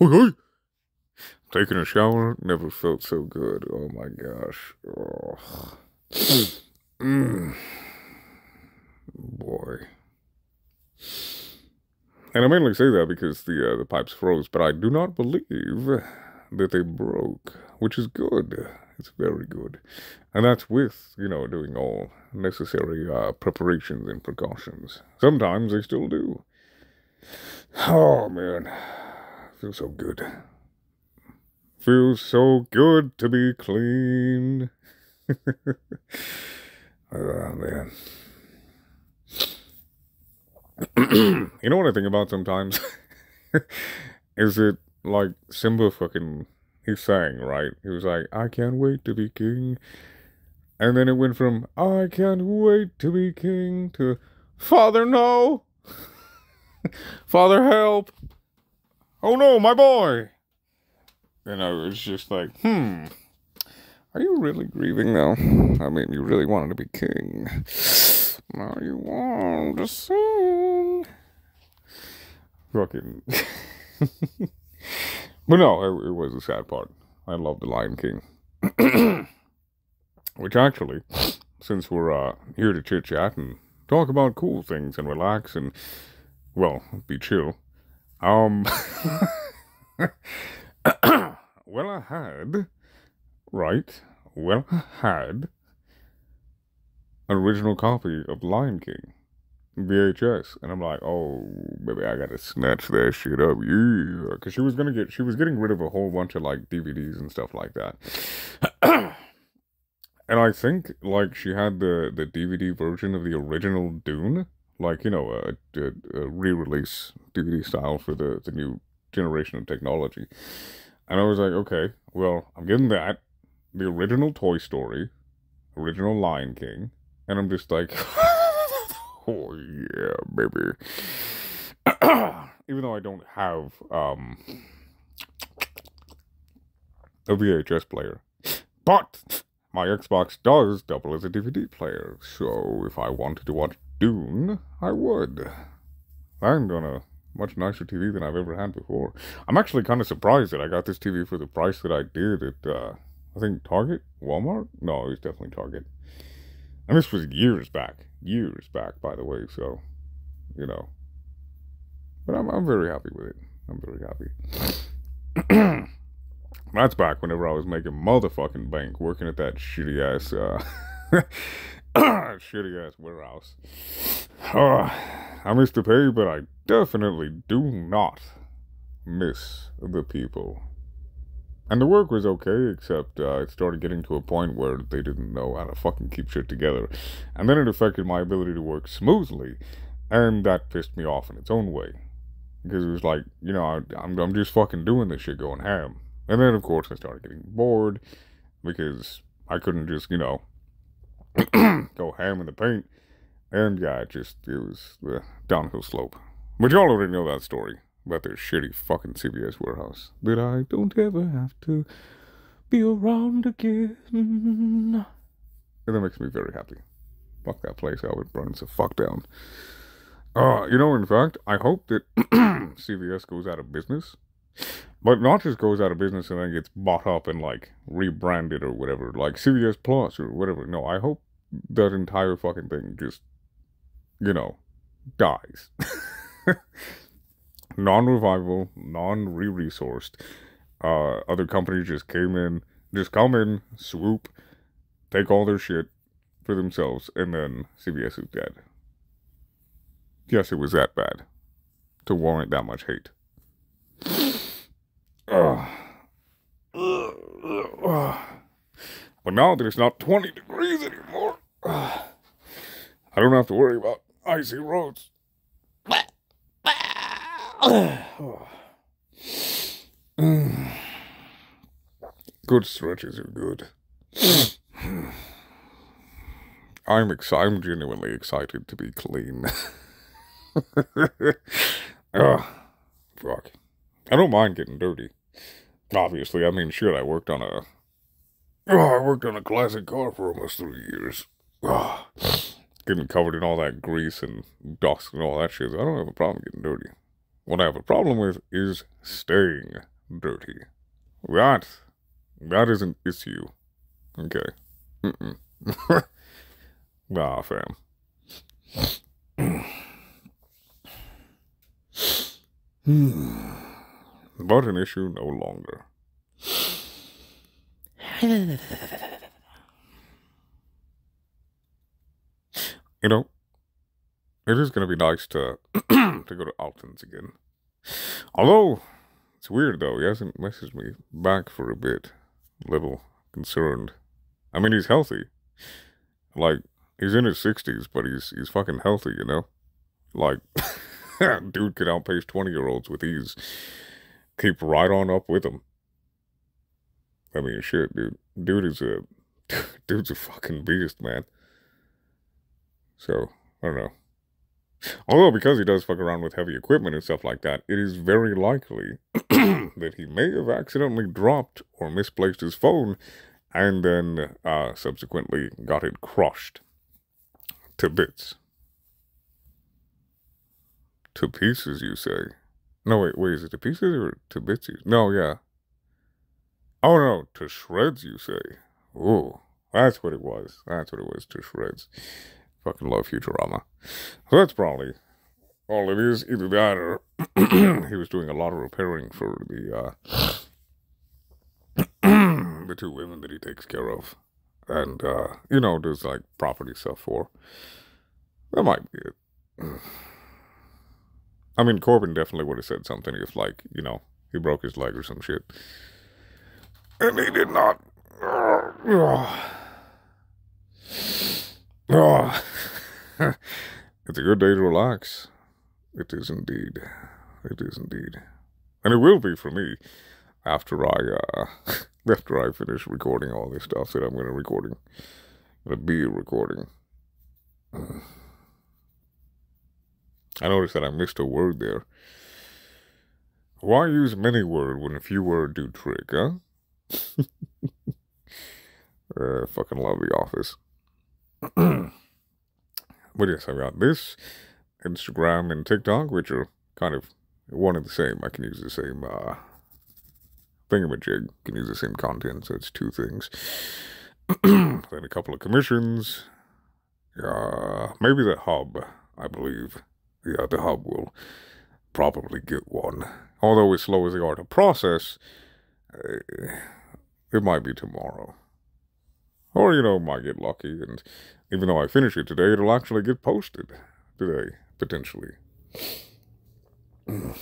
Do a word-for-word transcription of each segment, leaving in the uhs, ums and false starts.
Taking a shower never felt so good. Oh my gosh. Oh. Mm. Boy. And I mainly say that because the uh, the pipes froze, but I do not believe that they broke, which is good. It's very good. And that's with, you know, doing all necessary uh, preparations and precautions. Sometimes they still do. Oh, man. Feels so good. Feels so good to be clean. Oh, man. You know what I think about sometimes? Is it like Simba fucking... He sang, right? He was like, I can't wait to be king. And then it went from, I can't wait to be king, to, Father, no. Father, help. Oh, no, my boy. And I was just like, hmm. Are you really grieving now? I mean, you really wanted to be king. Now you want to sing. Fucking... But no, it, it was the sad part. I love The Lion King. Which actually, since we're uh, here to chit-chat and talk about cool things and relax and, well, be chill. Um, well, I had, right, well, I had an original copy of Lion King, V H S, and I'm like, oh, baby, I gotta snatch that shit up, yeah, because she was gonna get, she was getting rid of a whole bunch of, like, D V Ds and stuff like that, and I think, like, she had the, the D V D version of the original Dune, like, you know, a, a, a re-release D V D style for the, the new generation of technology, and I was like, okay, well, I'm getting that, the original Toy Story, original Lion King, and I'm just like... Oh, yeah, baby. Even though I don't have um, a V H S player. But my Xbox does double as a D V D player. So if I wanted to watch Dune, I would. I'm on a much nicer T V than I've ever had before. I'm actually kind of surprised that I got this T V for the price that I did at, uh, I think, Target? Walmart? No, it was definitely Target. And this was years back. Years back, by the way, so, you know. But I'm, I'm very happy with it. I'm very happy. That's back whenever I was making motherfucking bank, working at that shitty-ass, uh, shitty-ass warehouse. Uh, I miss the pay, but I definitely do not miss the people. And the work was okay, except uh, it started getting to a point where they didn't know how to fucking keep shit together. And then it affected my ability to work smoothly, and that pissed me off in its own way. Because it was like, you know, I, I'm, I'm just fucking doing this shit going ham. And then, of course, I started getting bored, because I couldn't just, you know, go ham in the paint. And yeah, it just, it was the downhill slope. But y'all already know that story. About their shitty fucking C V S warehouse. That I don't ever have to be around again. And that makes me very happy. Fuck that place, how it burns the fuck down. Uh, you know, in fact, I hope that C V S goes out of business. But not just goes out of business and then gets bought up and, like, rebranded or whatever. Like, C V S Plus or whatever. No, I hope that entire fucking thing just, you know, dies. Non-revival, non-re-resourced. Uh, other companies just came in, just come in, swoop, take all their shit for themselves, and then C V S is dead. Yes, it was that bad to warrant that much hate. Uh, uh, uh, but now that it's not twenty degrees anymore, uh, I don't have to worry about icy roads. Good stretches are good. I'm excited. I'm genuinely excited to be clean. uh, fuck. I don't mind getting dirty. Obviously, I mean, shit. I worked on a. Oh, I worked on a classic car for almost three years. Oh, getting covered in all that grease and dust and all that shit. I don't have a problem getting dirty. What I have a problem with is staying dirty. That, that is an issue. Okay. Mm-mm. Ah, fam. But an issue no longer. You know, it is going to be nice to to go to Alton's again. Although, it's weird though, he hasn't messaged me back for a bit. A little concerned. I mean, he's healthy. Like, he's in his sixties, but he's he's fucking healthy, you know? Like, dude could outpace twenty-year-olds with ease. Keep right on up with him. I mean, shit, dude. Dude is a... Dude's a fucking beast, man. So, I don't know. Although, because he does fuck around with heavy equipment and stuff like that, it is very likely that he may have accidentally dropped or misplaced his phone and then uh, subsequently got it crushed to bits. To pieces, you say? No, wait, wait, is it to pieces or to bits? No, yeah. Oh, no, to shreds, you say? Ooh, that's what it was. That's what it was, to shreds. Fucking love Futurama. So that's probably all it is. Either that or he was doing a lot of repairing for the, uh... the two women that he takes care of. And, uh, you know, does, like, property stuff for. That might be it. I mean, Corbin definitely would have said something if, like, you know, he broke his leg or some shit. And he did not. It's a good day to relax. It is indeed. It is indeed. And it will be for me after I, uh... after I finish recording all this stuff that I'm going to recording, going to be recording. I noticed that I missed a word there. Why use many word when a few word do trick, huh? uh, fucking love The Office. But yes, I've got this, Instagram and TikTok, which are kind of one and the same. I can use the same, uh... thingamajig, can use the same content, so it's two things. Then a couple of commissions. Uh, maybe the hub, I believe. Yeah, the hub will probably get one. Although as slow as they are to process, uh, it might be tomorrow. Or, you know, might get lucky, and even though I finish it today, it'll actually get posted today, potentially. Man.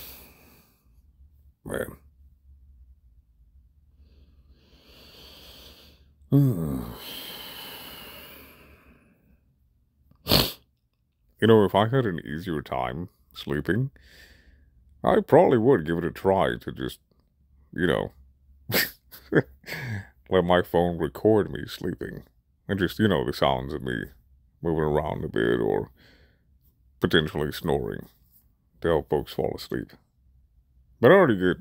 You know, if I had an easier time sleeping, I probably would give it a try to just, you know, let my phone record me sleeping. And just, you know, the sounds of me moving around a bit or potentially snoring to help folks fall asleep. But I already get...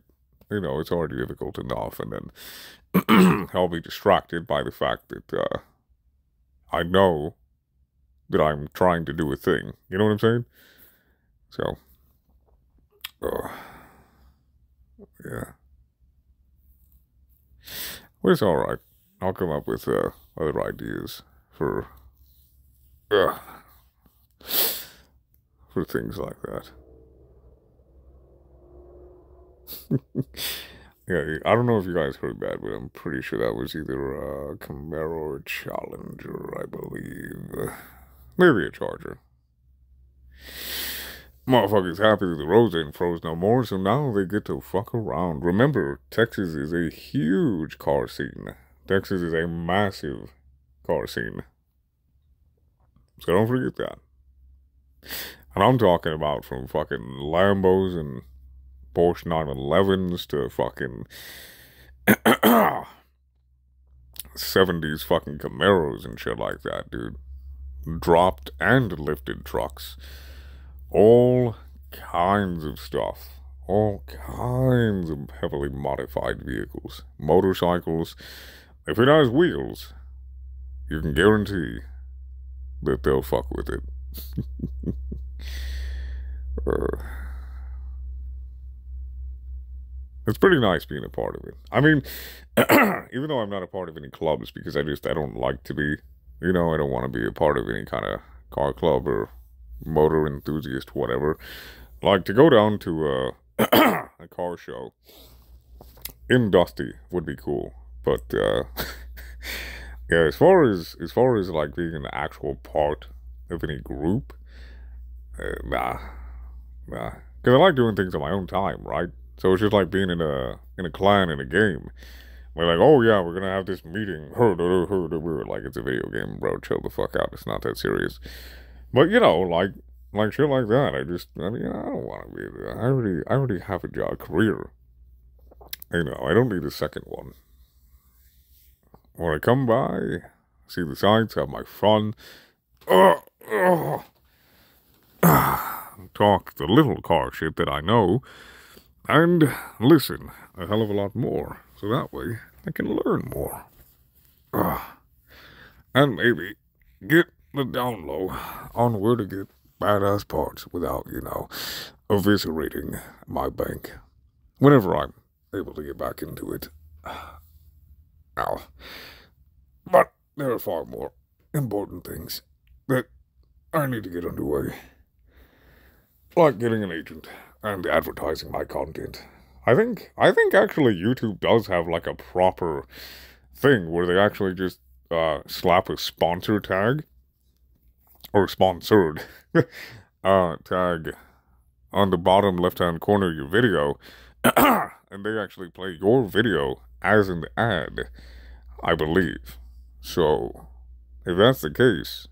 You know, it's already difficult enough, and then I'll be distracted by the fact that uh, I know that I'm trying to do a thing. You know what I'm saying? So, uh, yeah. Well, it's all right. I'll come up with uh, other ideas for uh, for things like that. Yeah, I don't know if you guys heard that, but I'm pretty sure that was either a Camaro or a Challenger, I believe. Maybe a Charger. Motherfuckers happy that the roads ain't froze no more, so now they get to fuck around. Remember, Texas is a huge car scene. Texas is a massive car scene. So don't forget that. And I'm talking about from fucking Lambos and Porsche nine elevens to fucking seventies fucking Camaros and shit like that, dude. Dropped and lifted trucks. All kinds of stuff. All kinds of heavily modified vehicles. Motorcycles. If it has wheels, you can guarantee that they'll fuck with it. uh... It's pretty nice being a part of it. I mean, even though I'm not a part of any clubs, because I just, I don't like to be, you know, I don't want to be a part of any kind of car club or motor enthusiast, whatever. Like, to go down to uh, a car show in Dusty would be cool. But, uh, yeah, as far as, as far as, like, being an actual part of any group, uh, nah, nah. Because I like doing things on my own time, right? So it's just like being in a in a clan in a game. We're like, oh yeah, we're gonna have this meeting. Like, it's a video game, bro. Chill the fuck out. It's not that serious. But you know, like like shit like that. I just, I mean, I don't want to be. I already, I already have a job, career. You know, I don't need a second one. When I come by, see the signs, have my fun. Uh, uh, uh, talk the little car shit that I know. And listen a hell of a lot more, so that way I can learn more. Ugh. And maybe get the down low on where to get badass parts without, you know, eviscerating my bank. Whenever I'm able to get back into it. Ow. But there are far more important things that I need to get underway. Like getting an agent. And advertising my content. I think, I think actually YouTube does have like a proper thing where they actually just uh, slap a sponsor tag or sponsored uh, tag on the bottom left-hand corner of your video, and they actually play your video as an ad, I believe. So if that's the case,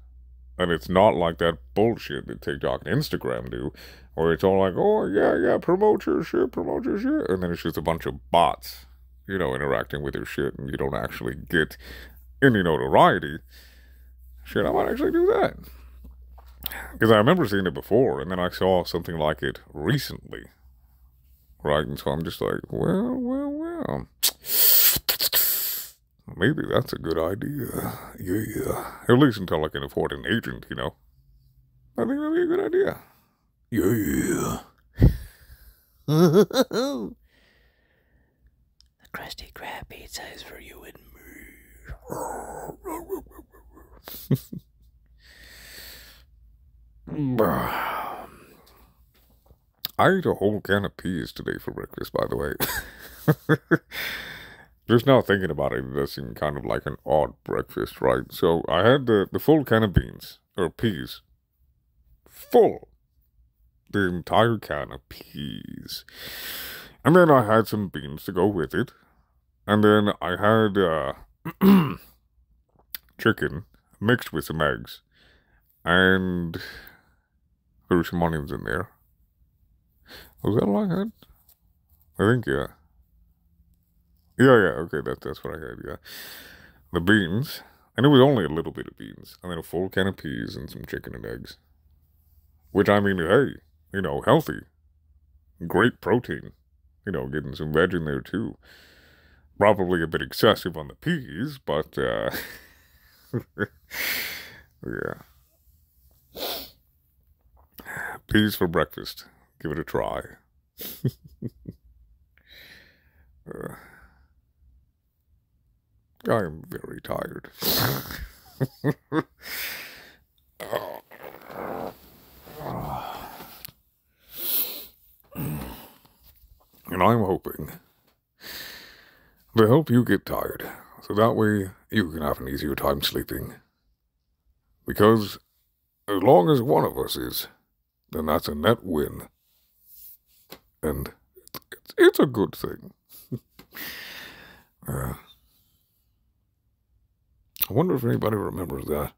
and it's not like that bullshit that TikTok and Instagram do, or it's all like, oh, yeah, yeah, promote your shit, promote your shit. And then it's just a bunch of bots, you know, interacting with your shit, and you don't actually get any notoriety. Shit, I might actually do that. Because I remember seeing it before, and then I saw something like it recently. Right? And so I'm just like, well, well, well. Maybe that's a good idea. Yeah, yeah. At least until I can afford an agent, you know. I think that'd be a good idea. Yeah. The Krusty Krab pizza is for you and me. I ate a whole can of peas today for breakfast, by the way. Just now thinking about it, that seemed kind of like an odd breakfast, right? So I had the, the full can of beans, or peas. Full. The entire can of peas. And then I had some beans to go with it. And then I had uh, chicken mixed with some eggs. And there were some onions in there. Was that all I had? I think, yeah. Yeah, yeah, okay, that, that's what I had, yeah. The beans. And it was only a little bit of beans. And then a full can of peas and some chicken and eggs. Which, I mean, hey, you know, healthy. Great protein. You know, getting some veg in there, too. Probably a bit excessive on the peas, but, uh... yeah. Peas for breakfast. Give it a try. uh... I am very tired. And I'm hoping to help you get tired, so that way you can have an easier time sleeping. Because as long as one of us is, then that's a net win. And it's, it's a good thing. uh, I wonder if anybody remembers that.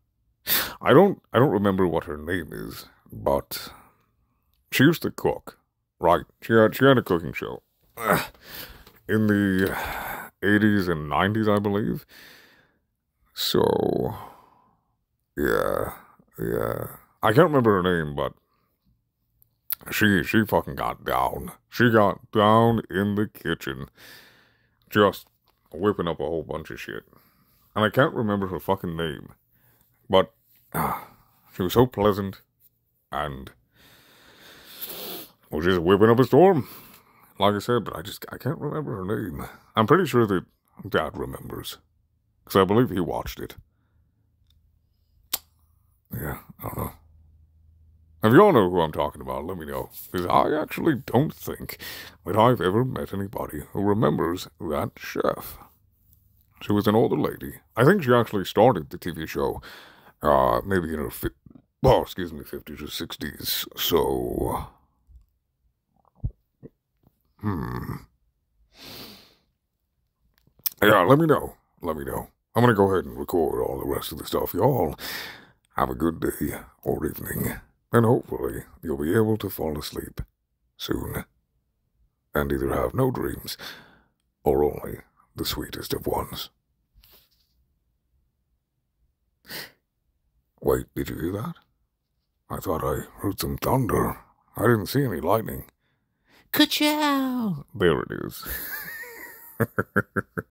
I don't I don't remember what her name is, but she used to cook, right? She had, she had a cooking show in the eighties and nineties, I believe. So, yeah, yeah. I can't remember her name, but she, she fucking got down. She got down in the kitchen, just whipping up a whole bunch of shit. And I can't remember her fucking name, but ah, she was so pleasant and was just whipping up a storm. like I said, but I just, I can't remember her name. I'm pretty sure that Dad remembers, because I believe he watched it. Yeah, I don't know. If y'all know who I'm talking about, let me know, because I actually don't think that I've ever met anybody who remembers that chef. She was an older lady. I think she actually started the T V show, uh, maybe in her, fi oh, excuse me, fifties or sixties, so... Hmm. Yeah, let me know. Let me know. I'm going to go ahead and record all the rest of the stuff. Y'all have a good day or evening, and hopefully you'll be able to fall asleep soon and either have no dreams or only the sweetest of ones. Wait, did you hear that? I thought I heard some thunder. I didn't see any lightning. Ka-chow! There it is.